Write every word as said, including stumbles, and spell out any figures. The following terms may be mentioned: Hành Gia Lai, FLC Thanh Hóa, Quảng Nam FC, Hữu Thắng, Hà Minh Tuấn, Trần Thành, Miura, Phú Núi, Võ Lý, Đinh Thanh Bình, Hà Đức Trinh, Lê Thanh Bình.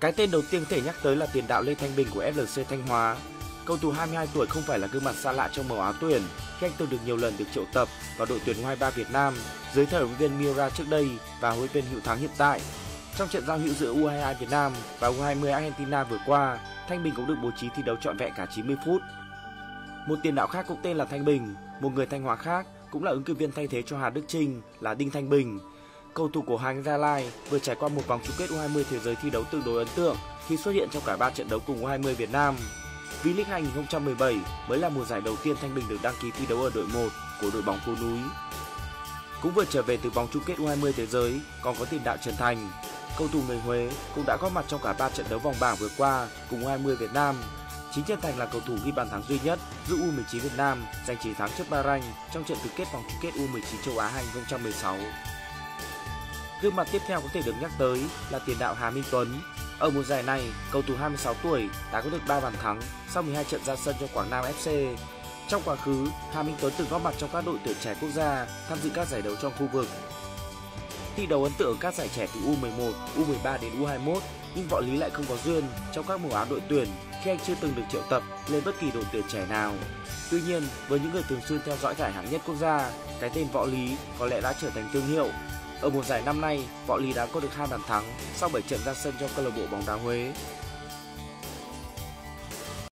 Cái tên đầu tiên có thể nhắc tới là tiền đạo Lê Thanh Bình của ép lờ xê Thanh Hóa. Cầu thủ hai mươi hai tuổi không phải là gương mặt xa lạ trong màu áo tuyển, khi anh từng được nhiều lần được triệu tập vào đội tuyển U hai mươi ba Việt Nam dưới thời huấn luyện viên Miura trước đây và huấn luyện viên Hữu Thắng hiện tại. Trong trận giao hữu giữa U hai mươi hai Việt Nam và U hai mươi Argentina vừa qua, Thanh Bình cũng được bố trí thi đấu trọn vẹn cả chín mươi phút. Một tiền đạo khác cũng tên là Thanh Bình, một người Thanh Hóa khác cũng là ứng cử viên thay thế cho Hà Đức Trinh là Đinh Thanh Bình. Cầu thủ của Hành Gia Lai vừa trải qua một vòng chung kết U hai mươi thế giới thi đấu tương đối ấn tượng khi xuất hiện trong cả ba trận đấu cùng U hai mươi Việt Nam. V-League hai nghìn không trăm mười bảy mới là mùa giải đầu tiên Thanh Bình được đăng ký thi đấu ở đội một của đội bóng Phú Núi. Cũng vừa trở về từ vòng chung kết U hai mươi thế giới, còn có tiền đạo Trần Thành. Cầu thủ người Huế cũng đã góp mặt trong cả ba trận đấu vòng bảng vừa qua cùng U hai mươi Việt Nam. Chính Trần Thành là cầu thủ ghi bàn thắng duy nhất giúp U mười chín Việt Nam giành chiến thắng trước Bahrain trong trận tứ kết vòng chung kết U mười chín châu Á hai nghìn không trăm mười sáu. Gương mặt tiếp theo có thể được nhắc tới là tiền đạo Hà Minh Tuấn. Ở mùa giải này, cầu thủ hai mươi sáu tuổi đã có được ba bàn thắng sau mười hai trận ra sân cho Quảng Nam ép xê. Trong quá khứ, Hà Minh Tuấn từng góp mặt trong các đội tuyển trẻ quốc gia, tham dự các giải đấu trong khu vực. Thi đấu ấn tượng ở các giải trẻ từ U mười một, U mười ba đến U hai mươi mốt, nhưng Võ Lý lại không có duyên trong các màu áo đội tuyển khi anh chưa từng được triệu tập lên bất kỳ đội tuyển trẻ nào. Tuy nhiên, với những người thường xuyên theo dõi giải hạng nhất quốc gia, cái tên Võ Lý có lẽ đã trở thành thương hiệu. Ở mùa giải năm nay, Võ Lý đã có được hai bàn thắng sau bảy trận ra sân cho câu lạc bộ bóng đá Huế.